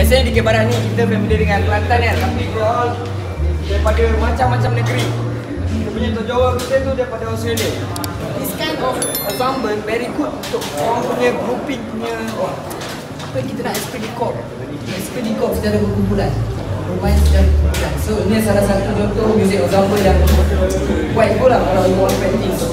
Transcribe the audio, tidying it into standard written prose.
Biasanya di Jepara nih kita familiar dengan Kelantan ya, tapi kalau daripada macam-macam negeri, dia punya tau jawab kita tu daripada Australia. This kind of ensemble very good untuk orang punya grouping punya orang. Apa yang kita nak expedikor? Expedikor secara berkumpulan, bermain secara berkumpulan. So ini salah satu contoh music ensemble yang quite good lah kalau you want practice.